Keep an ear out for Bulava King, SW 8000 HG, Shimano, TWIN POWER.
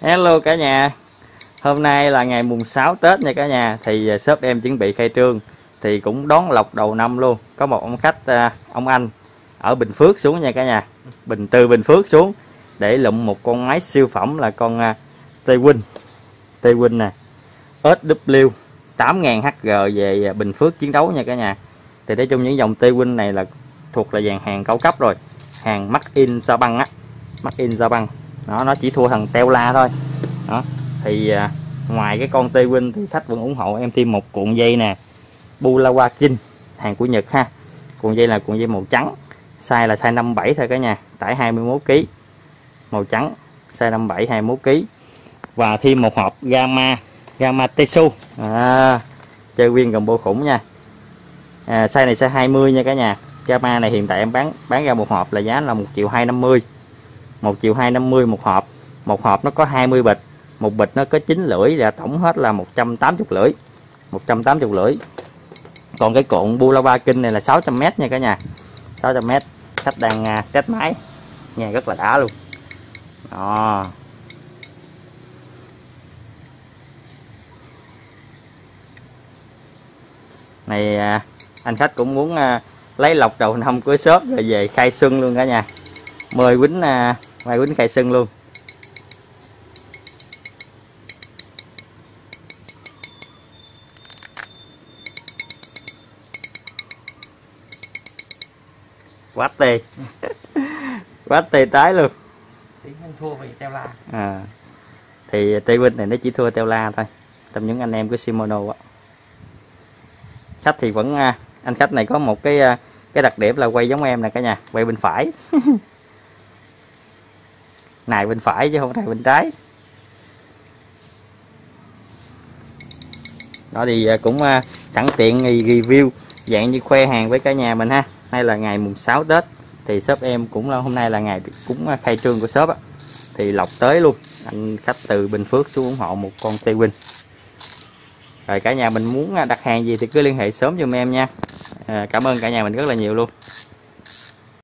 Hello cả nhà. Hôm nay là ngày mùng 6 Tết nha cả nhà. Thì shop em chuẩn bị khai trương, thì cũng đón lộc đầu năm luôn. Có một ông khách, ông anh ở Bình Phước xuống nha cả nhà, từ Bình Phước xuống để lụm một con máy siêu phẩm là con Twin nè, SW 8000 HG về Bình Phước chiến đấu nha cả nhà. Thì nói chung những dòng Twin này là thuộc là dàn hàng cao cấp rồi, hàng made in Japan á, nó chỉ thua thằng Tela thôi đó. Thì ngoài cái con Twin thì khách vẫn ủng hộ em thêm một cuộn dây nè, Bulava King, hàng của Nhật ha. Cuộn dây là cuộn dây màu trắng, size là size 57 thôi cả nhà, tải 21kg, màu trắng, size 57 21kg. Và thêm một hộp gamma Tesu, chơi nguyên combo khủng nha. Size này size 20 nha cả nhà. Gamma này hiện tại em bán ra một hộp là giá là 1.250.000, 1.250.000 một hộp. Một hộp nó có 20 bịch, một bịch nó có 9 lưỡi, là tổng hết là 180 lưỡi, 180 lưỡi. Còn cái cuộn Bulava King này là 600m nha cả nhà, 600m. Khách đang test máy nghe rất là đã luôn đó. Này anh khách cũng muốn lấy lộc đầu năm của shop rồi về khai xuân luôn cả nhà. Mời quýnh khai xuân luôn. Quá tê. Quá tê tái luôn. Tiếng anh thua vì teo la. Thì Twin này nó chỉ thua teo la thôi, trong những anh em của Shimano á. Khách thì vẫn, anh khách này có một cái đặc điểm là quay giống em nè cả nhà, quay bên phải. Này bên phải chứ không này bên trái. Đó thì cũng sẵn tiện review dạng như khoe hàng với cả nhà mình ha. Nay là ngày mùng 6 Tết thì shop em cũng, hôm nay là ngày cũng khai trương của shop á. Thì lọc tới luôn, anh khách từ Bình Phước xuống ủng hộ một con Twin. Rồi cả nhà mình muốn đặt hàng gì thì cứ liên hệ sớm giùm em nha. Cảm ơn cả nhà mình rất là nhiều luôn.